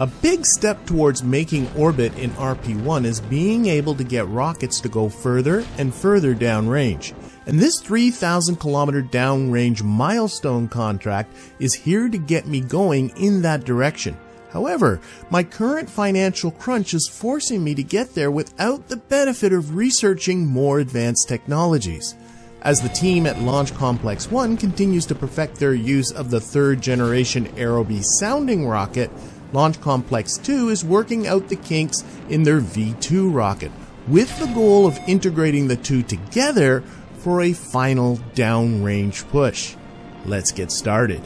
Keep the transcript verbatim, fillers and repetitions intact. A big step towards making orbit in R P one is being able to get rockets to go further and further downrange. And this three thousand kilometer downrange milestone contract is here to get me going in that direction. However, my current financial crunch is forcing me to get there without the benefit of researching more advanced technologies. As the team at Launch Complex one continues to perfect their use of the third generation Aerobee sounding rocket, Launch Complex two is working out the kinks in their V two rocket, with the goal of integrating the two together for a final downrange push. Let's get started.